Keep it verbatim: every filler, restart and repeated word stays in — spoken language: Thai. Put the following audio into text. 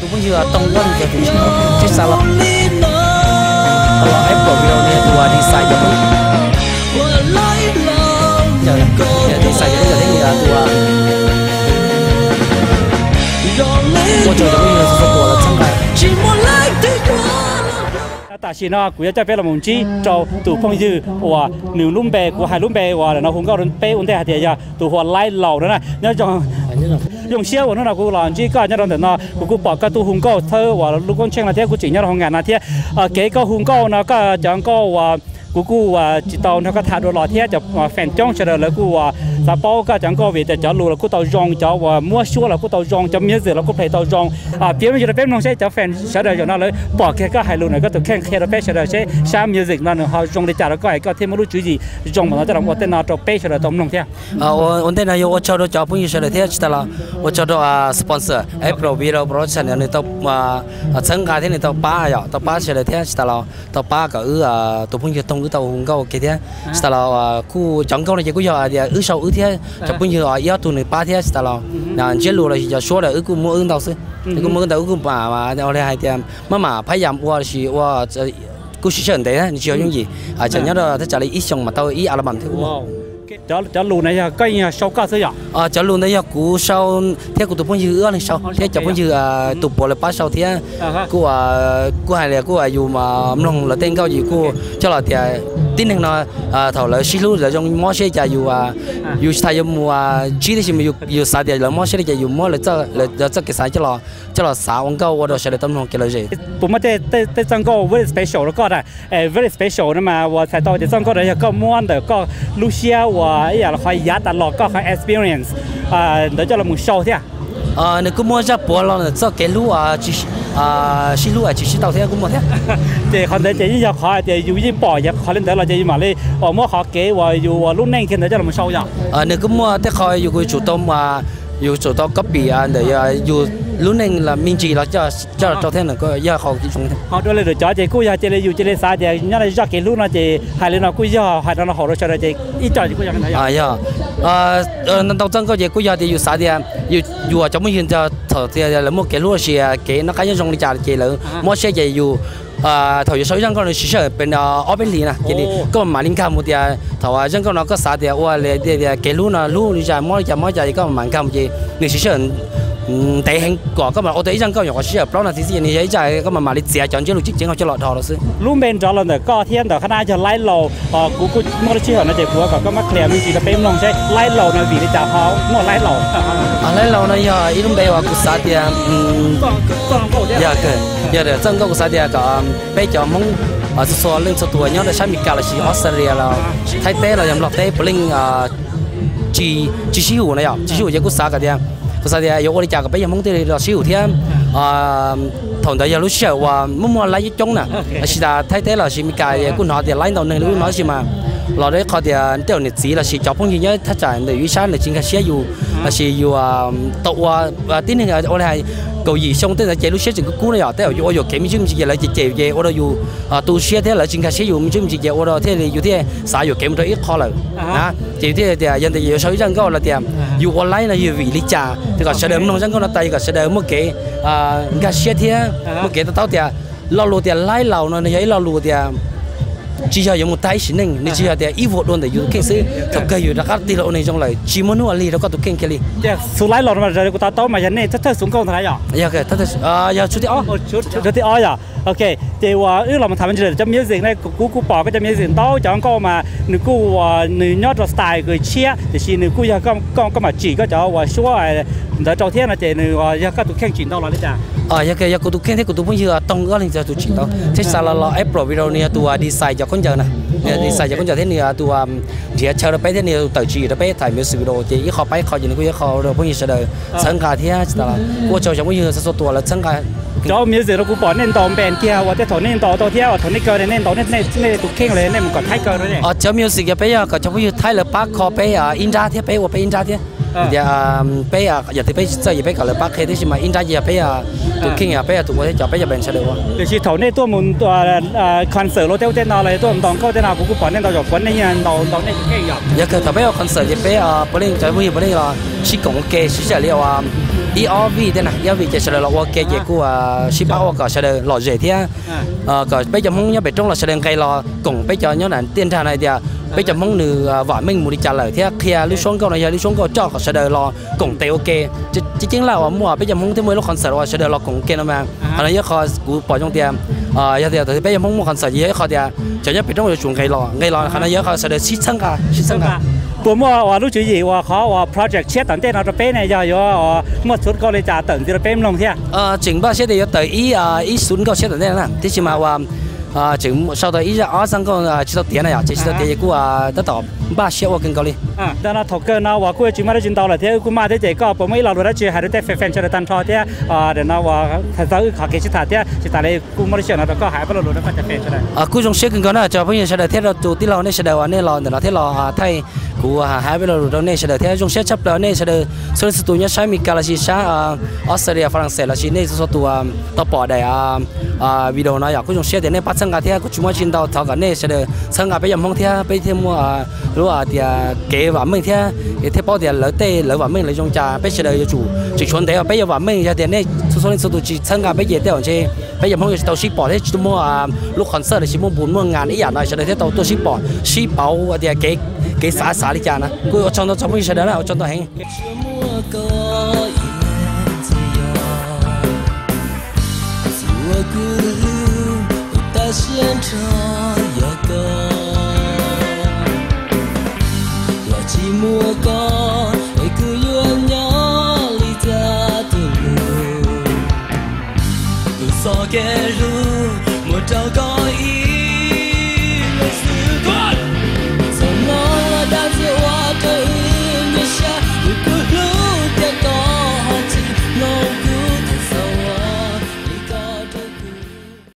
itu pun juga tenggelam jadi jadi salah kalau Apple bilangnya dua desain jadi jadi desain jadi jadi dia dua我觉得我也是过了，真的。但是呢，古要在别个门前做土方子，话牛笼被、古海笼被，话然后红高人被，我们还提呀，土话来老的呢，那种用些我那那古老人家那种的呢，古把个土红高，他话如果穿那天古穿那红眼那天，啊几个红高呢，个讲个话。กูกูว่าจิตเอาเนี่ยก็ถ่ายดูหล่อเที่ยจะแฟนจ้องเฉลยแล้วกูว่าซาเปาก็จังก็เวแต่จะรู้แล้วกูต่อยองจะว่ามั่วชั่วแล้วกูต่อยองจะมีเสือแล้วกูเพลย์ต่อยองอ่าเพี้ยนไม่ใช่แต่เพี้ยนน้องใช่จะแฟนเฉลยอย่างนั้นเลยปอกแค่ก็หายรู้หน่อยก็ตัวแข้งแค่เราเป๊ะเฉลยใช่ช้ามีเสือนั่นหนึ่งเขาจงได้จ่ายแล้วก็ไอ้ก็เที่ยนไม่รู้จุดจีจงเหมือนเราแต่เราแต่เราจะเป๊ะเฉลยต่อมน้องเที่ยอ่าวันนี้นายว่าชาวโดจะพูดเฉลยเที่ยแต่ละว่าชาวโดอ่าสปอนเซอร์ไอ้โปรบีเราโปรเฉลยเนี่ยต้องมาสังกัดที่เนี่ยต้องป้าอ่ะต้องป้าเฉลยเที่ยแต่ละต้องป้าก็อืออ่าตัวพุ่งจะตรง tàu hùng câu kia thế, ta là khu chống câu này chỉ có giờ thì ứ sau ứ thế, cho bây giờ giờ tuần này ba thế, ta là là chết luôn rồi giờ số là ứ cũng mua ứ tàu xí, ứ cũng mua tàu ứ cũng mà mà ở đây hai tiền, mà mà phải làm qua thì qua cứ sử dụng thế, chỉ có những gì, à chẳng nhớ là thế trả lại ít xong mà tao ít ăn là bằng thế cũng. จะจะลูนี่ยก็ยังชอบก็เสียอ่าจะลูนี่ยกูชอบเที่ยวกูตุ่มยื้อเลยชอบเที่ยวจะพุ่งยื้อตุ่มปล่อยป้าชอบเที่ยวกูว่ากูหายเลยกูว่าอยู่มาหนุ่มเราเต้นก็อยู่กูเจ้าหล่อเที่ยวที่หนึ่งเนาะอ่าแถวเลยชิลูเลยจงมอเช่จะอยู่อ่าอยู่ชายยมัวชีที่ชิมอยู่อยู่สายเดียวเลยมอเช่จะอยู่มัวเลยเจ้าเลยเจ้าเกษตรเจ้าหล่อเจ้าหล่อสาวองก็ว่าเราใช้ต้นของเกลือจีผมไม่ได้ได้ได้จังก็ very special แล้วก็ได้เอ่อ very special นั่นมาว่าใส่ต่อจะจังก็ได้ก็ม้วนแต่ก็ลูเชียว่าอยากเราคอยยัดตลอดก็คอย experience อ่าเดี๋ยวจะเราหมุนโชว์ที่อ่ะอ่าเนี่ยกูมัวจะปวดเราเนี่ยจะเกลืออ่ะจีอ่าชิลูอ่ะจีชิเต่าที่กูมัวที่เดี๋ยวคนเดี๋ยวจะยิ่งอยากคอยเดี๋ยวอยู่ยิ่งปล่อยอยากคอยเล่นเดี๋ยวเราจะยิ่งมาเลยอ๋อมัวคอยเกลือว่าอยู่ว่ารุ่นแน่นขึ้นเดี๋ยวจะเราหมุนโชว์อย่างอ่าเนี่ยกูมัวแต่คอยอยู่กูจุดต้มว่าอยู่จุดต้มก็ปีอ่ะเดี๋ยวอยู่รุ่นนึงละมินจีเราจะจะจะเท่านั้นก็ยากเขาที่ชงเขาด้วยเลยเดี๋ยวจ้าเจ้ากูอยากเจริญอยู่เจริญสายเดี๋ยวนี่เราจะเกลือนะเจ้าหายเลยนะกูอยากหายตอนเราหอเราเจริญเจ้าอีจ้ากูอยากอะไรอ่ะยาเอ่อเออนั่นตอนนั้นก็เจ้ากูอยากจะอยู่สายเดียวอยู่อยู่จะไม่ยืนจะเถอะเดียวแล้วมั่วเกลือเสียเกลือนักการยังชงในจ่าเกลือมั่วเสียจะอยู่啊，头有少人讲你是说变啊二边脸啊，这里个马林卡木的头啊，人讲那个啥的，我来这这给路呢路你家摸一家摸一家，一个马林卡木的，你是说嗯地很高，个嘛我对人讲用个是说，不然那其实你这家个嘛马里家讲这路直接我就落头了是。路边走了的高天的，看那就来路啊，古古摸的是说那这古个个嘛，clear 没事的，别弄些来路那比的家好，摸来路。啊来路呢呀，一路边话古啥的嗯，呀个。giờ để dân công của xã địa cả bây giờ muốn ở số lên số tuổi nhớ là sáng mịt cả là chỉ Australia là Thái Tây là nhầm lọt Tây Bling chỉ chỉ siêu hữu này ạ chỉ siêu hữu của xã cả địa của xã địa yêu ở đây cả bây giờ muốn tới là siêu hữu thêm thằng đại gia lúc xưa và muốn mua lái chiếc trống nè chỉ là Thái Tây là chỉ mịt cả của họ thì lái đầu này lúc nói gì mà lọt đấy họ thì tiêu nhiệt gì là chỉ cho phong gì nhớ thắt chặt để uy sáng để chính cái xe dù là chỉ dù tụ và tiến hành ở đây ก็ยิ่งส่งแต่เจลูเชียจึงก็กู้เลยอ่ะแต่อยู่อยู่เขมิจุมิจิเกล้าจิเจียวเจียวเราอยู่ตัวเชียเท่าไรจึงก็เชียอยู่มิจุมิจิเกล้าเราเท่าไรอยู่ที่สายอยู่เขมิตัวอีกข้อเลยนะเจียวที่เดียยันแต่อยู่สายจังก็เราเดียอยู่ออนไลน์เราอยู่วิลิจ่าแต่ก็เสด็จน้องจังก็เราแต่ก็เสด็จเมื่อกี้ก็เชียเท่าเมื่อกี้ตัวเดียเราลูเดียไล่เราเนาะในใจเราลูเดีย chỉ cho những một tay chỉ nên chỉ cho để ý vợ luôn để dùng kinh sư thập cây dùng đặc cát đi lộ này trong lời chỉ muốn nuôi lì đó có tụ kinh kia lì số lái lọt mà rồi của ta tao mà giờ này thất thất xuống câu thái nhở ok thất thất à giờ chút thì ó chút chút thì ó nhở ok thì qua ước lòng mình thầm chơi trong miếng gì này cú cú bỏ cái trong miếng gì tao chẳng có mà nửa cú nửa nhót rồi style người chia thì chỉ nửa cú giờ con con con mà chỉ có cháu và số này để trâu thế là chỉ nửa giờ các tụ kinh chỉ tao là đấy chả à giờ cái giờ của tụ kinh thế của tụ bây giờ tông cái này giờ tụ chỉ tao thế sao là lo Apple video này tụ design cho คนเจอนะเนี่ยดีไซน์จากคนเจอที่เนี่ยตัวเดี๋ยวเชิญเราไปที่เนี่ยตัวจีเราไปถ่ายมิวสิควิดีโอจีเขาไปเขาอยู่ในกูจะเขาเราพวกนี้เสนอสังกัดที่นั่นแต่ละกูเจอจากพวกนี้สักตัวแล้วสังกัดเจ้ามิวสิคเรากูปล่อยเน้นต่อแบนเที่ยวว่าจะถอนเน้นต่อต่อเที่ยวถอนนี่เกินเน้นต่อเน้นเน้นเน้นตุกเข่งเลยเน้นมันก็ไทยเกินเลยเนี่ยอ๋อเจ้ามิวสิคจะไปอ่ะก็จะพวกนี้ไทยเลยปักคอไปอ่ะอินดาที่ไปว่าไปอินดาที่ giờ bây giờ giờ thì bây giờ giờ bây giờ là bác khi thế mà in ra giờ bây giờ tụi kinh giờ bây giờ tụi có thể giờ bây giờ bền sẽ được không? Thì thầu này tôi muốn concert lô theo tên nào này tôi muốn đóng câu tên nào cũng cũng bỏ nên đào dọc vấn này nha đào đào này kinh giờ. Giờ thì thầu bây giờ concert giờ bây giờ bên trái bây giờ bên đây là chỉ cổng kê chỉ trả liệu อีอวีเท่านั้นอีอวีจะเสด็จเราแกจะกูสิบเอ็ดก็เสด็จเราเจี๋ยที่ก็ไปจำมุ่งเนี่ยไปตรงเราเสด็จไกลเรากลุ่มไปจำย้อนนั้นเตี้ยท่าไหนเดียไปจำมุ่งหนึ่งว่าไม่หมดใจเลยที่เคลียร์ลิชงก็เนี่ยลิชงก็จ่อก็เสด็จเรากลุ่มเตะโอเคจริงๆเราหมั่วไปจำมุ่งที่มวยลูกคอนเสิร์ตเราเสด็จเรากลุ่มเกณฑ์มาอะไรเยอะคอกูปล่อยจงเตียมยาเดียแต่ไปจำมุ่งมวยคอนเสิร์ตเยอะคอเดียจะเนี่ยไปตรงเราชวนไกลเราไกลเราขณะเยอะคอเสด็จชิดซังกาชิดซังกาผมว่าว่ารู้จุดยี่ว่าเขาว่าโปรเจกต์เชื่อตั้งแต่เราจะเป็นเนี่ยย่อๆเมื่อสุดก็เลยจะตั้งที่เราเป็นลงเที่ยเออถึงบ้านเชื่อเดียวแต่อีอ่าอีสุดก็เชื่อตั้งแต่นั้นที่ชิมาว่าอ่าถึงชาวต่ออีจะอ้อสังก็ชิดเตี้ยนะอย่างชิดเตี้ยกูอ่าตั้งแต่บ้านเชื่อว่ากันก็เลยอ่าแต่เราถกกันนะว่ากูจะมาได้จริงต่อเลยเที่ยกูมาได้เจ๊ก็ผมไม่เราได้เจอหาได้แต่แฟนๆชาวตันทอเที่ยอ่าเดี๋ยวนะว่าถ้าเราขาดกิจการเที่ยชิดอะไรกูไม่ได้เชื่อนะแต่ก็หายไปเราได้แต่แฟนๆชาวอ่ากูจงเชื่อกันก็นะจะพูดอย่างชาวเที่ยเราตัวที่เราเนี่ยชาวเนี่ยเราแต่เราที่เราไทยกูหาหายไปเราดูเราเนี่ยเสด็จที่จงเชื่อชับเราเนี่ยเสด็จส่วนสตูเนี่ยใช้มีการละชิชาออสเตรเลียฝรั่งเศสละชิเนี่ยส่วนตัวต่อปอดได้วิดีโอนะอยากกูจงเชื่อเดี๋ยวเนี่ยพัฒนาที่กูชิมว่าชินดาวทอกันเนี่ยเสด็จสังกัดไปยังห้องที่ไปเที่ยวมัวรู้ว่าเดี๋ยวเก๋ว่ามึงที่เที่ยวปอดเดี๋ยวเหลือเตะเหลือว่ามึงเลยจงจ่าไปเสด็จอยู่จู่จุดชนเดี๋ยวไปยังว่ามึงจะเดี๋ยวเนี่ยส่วนสตูจีสังกัดไปเยี่ยเดี๋ยวเช่ไปยังห้องตัวชิปปอดที่ชิมัวลูกคอนเสิร์ตชิมัวบุญมัวงานอีหยาดหน่อยเสด็จที่ตัวชิปปอดชิปเป๋าเดี๋ยวเก๋เก๋สาสาลิจานะกูเอาจนตัวจมูกเฉยๆแล้วเอาจนตัวแห้ง